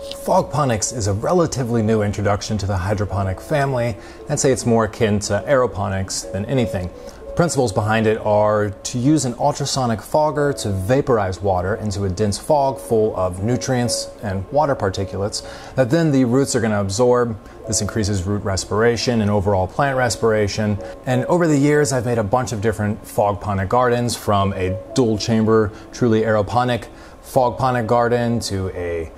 Fogponics is a relatively new introduction to the hydroponic family. I'd say it's more akin to aeroponics than anything. The principles behind it are to use an ultrasonic fogger to vaporize water into a dense fog full of nutrients and water particulates that then the roots are going to absorb. This increases root respiration and overall plant respiration. And over the years, I've made a bunch of different fogponic gardens, from a dual chamber, truly aeroponic fogponic garden to a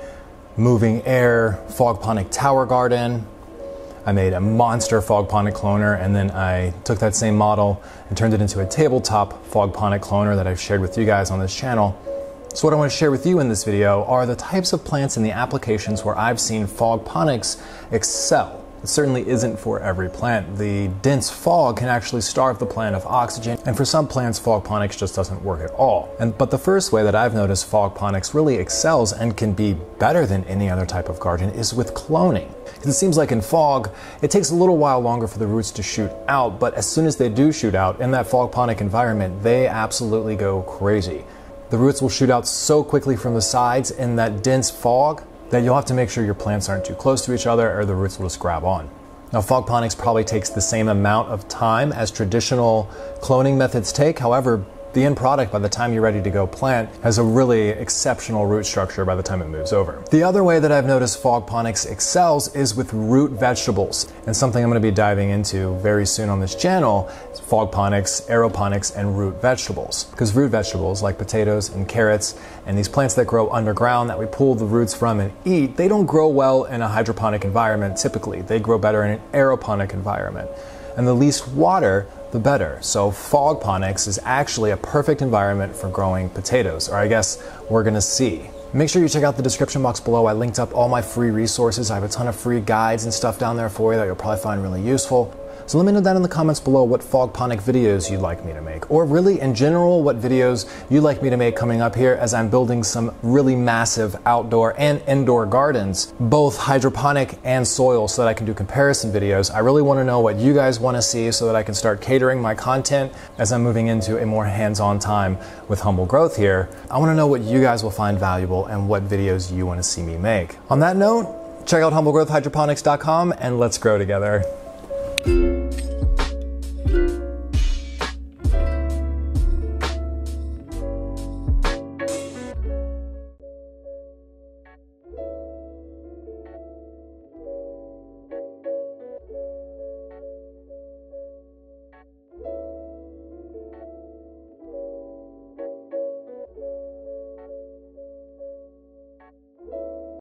moving air fogponic tower garden. I made a monster fogponic cloner, and then I took that same model and turned it into a tabletop fogponic cloner that I've shared with you guys on this channel. So what I want to share with you in this video are the types of plants and the applications where I've seen fogponics excel. It certainly isn't for every plant. The dense fog can actually starve the plant of oxygen, and for some plants, fogponics just doesn't work at all. But the first way that I've noticed fogponics really excels and can be better than any other type of garden is with cloning. Because it seems like in fog, it takes a little while longer for the roots to shoot out, but as soon as they do shoot out in that fogponic environment, they absolutely go crazy. The roots will shoot out so quickly from the sides in that dense fog that you'll have to make sure your plants aren't too close to each other, or the roots will just grab on. Now, fogponics probably takes the same amount of time as traditional cloning methods take. However, the end product, by the time you're ready to go plant, has a really exceptional root structure by the time it moves over. The other way that I've noticed fogponics excels is with root vegetables, and something I'm going to be diving into very soon on this channel is fogponics, aeroponics, and root vegetables. Because root vegetables, like potatoes and carrots and these plants that grow underground that we pull the roots from and eat, they don't grow well in a hydroponic environment typically. They grow better in an aeroponic environment. And the least water, the better. So fogponics is actually a perfect environment for growing potatoes, or I guess we're gonna see. Make sure you check out the description box below. I linked up all my free resources. I have a ton of free guides and stuff down there for you that you'll probably find really useful. So let me know down in the comments below what fogponic videos you'd like me to make, or really in general what videos you'd like me to make coming up here, as I'm building some really massive outdoor and indoor gardens, both hydroponic and soil, so that I can do comparison videos. I really want to know what you guys want to see so that I can start catering my content as I'm moving into a more hands-on time with Humble Growth here. I want to know what you guys will find valuable and what videos you want to see me make. On that note, check out humblegrowthhydroponics.com and let's grow together.